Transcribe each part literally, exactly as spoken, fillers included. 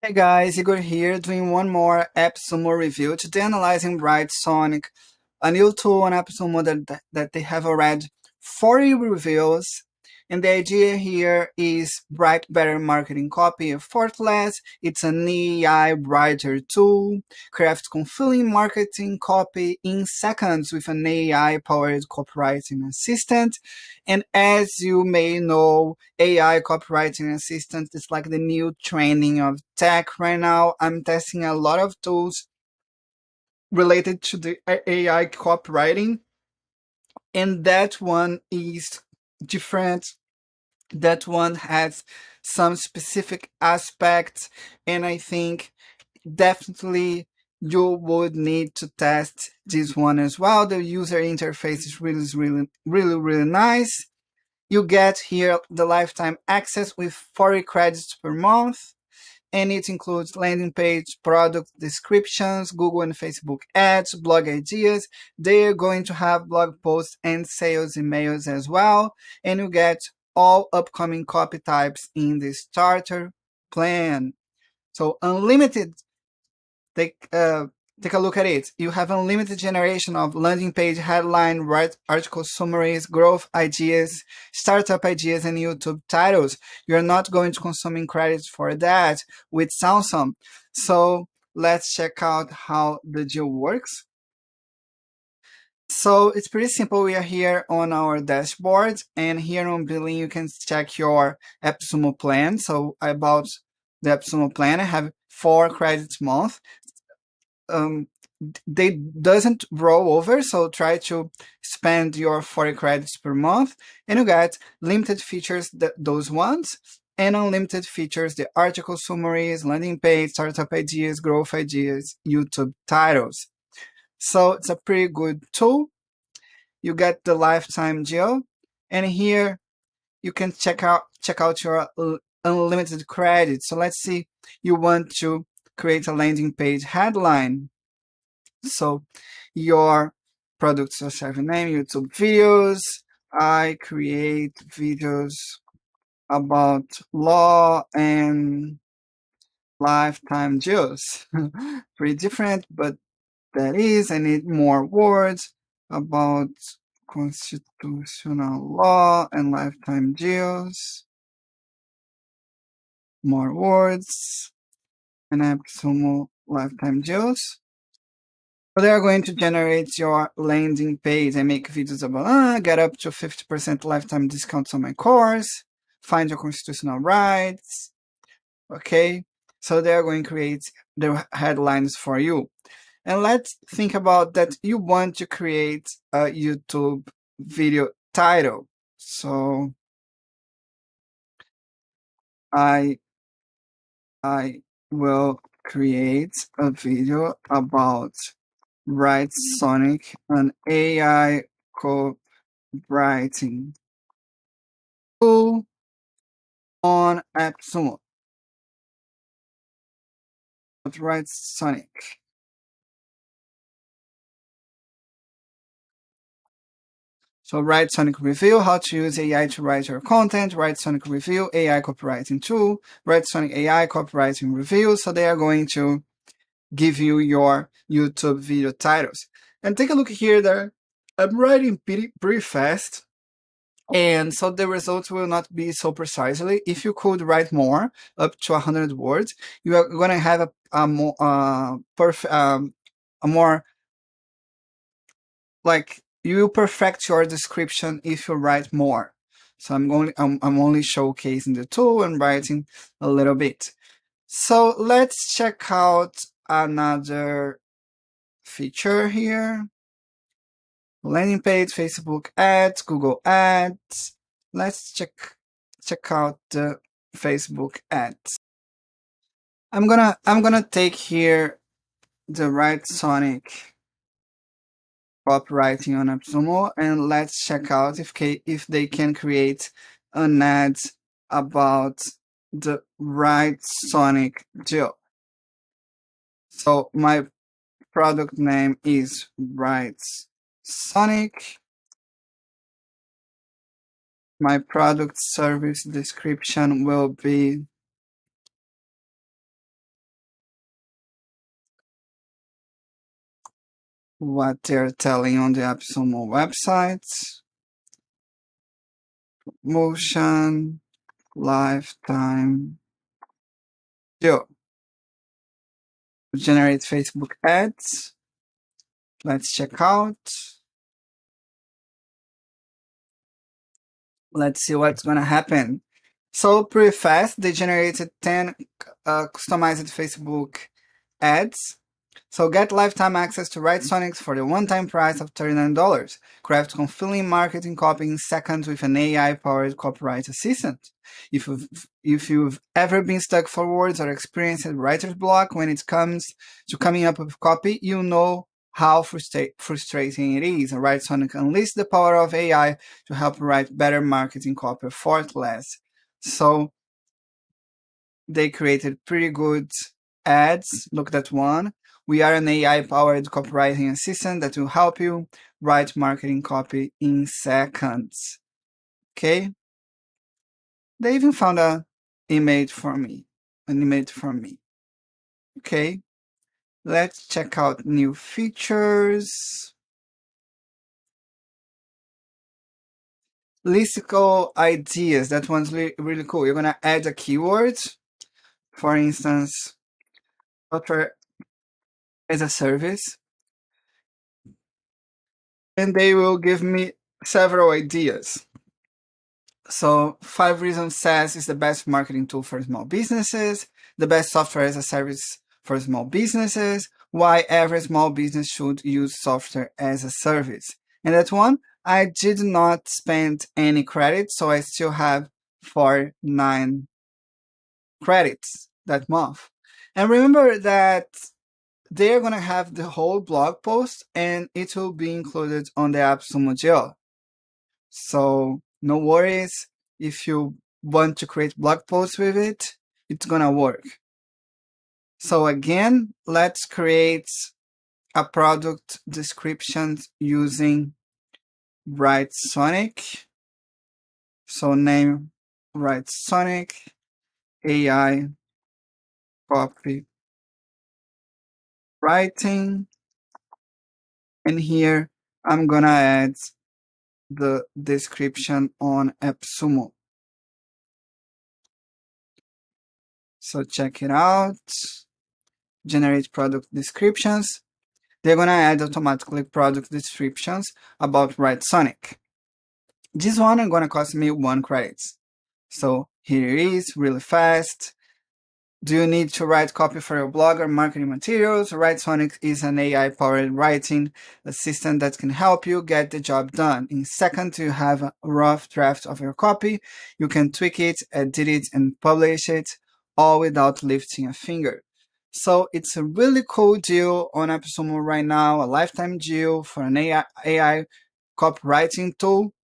Hey guys, Igor here, doing one more AppSumo review, today analyzing Writesonic, a new tool on AppSumo that, that they have already forty reviews, and the idea here is write better marketing copy effortless. It's an A I writer tool, craft compelling marketing copy in seconds with an A I-powered copywriting assistant. And as you may know, A I copywriting assistant is like the new trending of tech right now. I'm testing a lot of tools related to the A I copywriting, and that one is different. That one has some specific aspects, and I think definitely you would need to test this one as well. The user interface is really, really, really, really nice. You get here the lifetime access with forty credits per month, and it includes landing page, product descriptions, Google and Facebook ads, blog ideas. They are going to have blog posts and sales emails as well. And you get all upcoming copy types in the starter plan. So unlimited, take, uh, take a look at it. You have unlimited generation of landing page, headline, write article summaries, growth ideas, startup ideas, and YouTube titles. You're not going to consume credits for that, which sounds awesome. So let's check out how the deal works. So it's pretty simple. We are here on our dashboard, and here on billing, you can check your AppSumo plan. So I bought the AppSumo plan. I have four credits a month. Um, they doesn't roll over, so try to spend your forty credits per month, and you get limited features, th those ones, and unlimited features, the article summaries, landing page, startup ideas, growth ideas, YouTube titles. So it's a pretty good tool. You get the lifetime deal, and here you can check out check out your unlimited credits. So let's see, you want to create a landing page headline. So your products or service name, YouTube videos. I create videos about law and lifetime deals. Pretty different, but that is, I need more words about constitutional law and lifetime deals. More words. And AppSumo lifetime deals. But they are going to generate your landing page. I make videos about uh, get up to fifty percent lifetime discounts on my course, find your constitutional rights. Okay, so they are going to create the headlines for you. And let's think about that you want to create a YouTube video title. So I, I, will create a video about Writesonic, an A I co-writing tool on AppSumo. Writesonic. So Writesonic review, how to use A I to write your content, Writesonic review, A I copywriting tool, Writesonic A I copywriting review. So they are going to give you your YouTube video titles. And take a look here there. I'm writing pretty, pretty fast, and so the results will not be so precisely. If you could write more, up to one hundred words, you are going to have a, a more, uh, perf um, a more like, you will perfect your description if you write more. So I'm only, I'm, I'm only showcasing the tool and writing a little bit. So let's check out another feature here. Landing page, Facebook ads, Google ads. Let's check, check out the Facebook ads. I'm gonna, I'm gonna take here the Writesonic copywriting on AppSumo, and let's check out if if they can create an ad about the Writesonic deal. So my product name is Writesonic. My product service description will be what they're telling on the AppSumo website. Motion lifetime deal. Generate Facebook ads. Let's check out. Let's see what's gonna happen. So pretty fast, they generated ten uh, customized Facebook ads. So get lifetime access to Writesonic for the one-time price of thirty-nine dollars. Craft compelling marketing copy in seconds with an A I-powered copyright assistant. If you've, if you've ever been stuck for words or experienced writer's block when it comes to coming up with copy, you know how frustra frustrating it is. Writesonic unleashes the power of A I to help write better marketing copy for less. So they created pretty good ads. Look at that one. We are an A I-powered copywriting assistant that will help you write marketing copy in seconds. Okay? They even found an image for me. An image for me. Okay. Let's check out new features. Listicle ideas. That one's really cool. You're gonna add a keyword. For instance, software as a service, and they will give me several ideas. So five reasons SaaS is the best marketing tool for small businesses, the best software as a service for small businesses, why every small business should use software as a service. And that one, I did not spend any credits, so I still have forty-nine credits that month. And remember that they're going to have the whole blog post and it will be included on the AppSumo deal. So no worries, if you want to create blog posts with it, it's going to work. So again, let's create a product description using Writesonic. So name Writesonic A I copy writing, and here I'm gonna add the description on AppSumo. So check it out. Generate product descriptions. They're gonna add automatically product descriptions about Writesonic. This one is gonna cost me one credit. So here it is, really fast. Do you need to write copy for your blog or marketing materials? Writesonic is an A I-powered writing assistant that can help you get the job done. In seconds, you have a rough draft of your copy. You can tweak it, edit it, and publish it, all without lifting a finger. So it's a really cool deal on AppSumo right now, a lifetime deal for an A I, A I copywriting tool.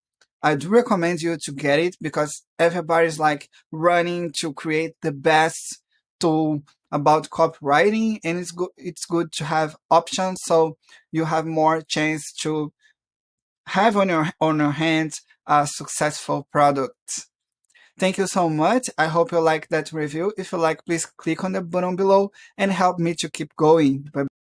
I do recommend you to get it because everybody's like running to create the best tool about copywriting, and it's good it's good to have options so you have more chance to have on your on your hands a successful product. Thank you so much. I hope you like that review. If you like, please click on the button below and help me to keep going. Bye-bye.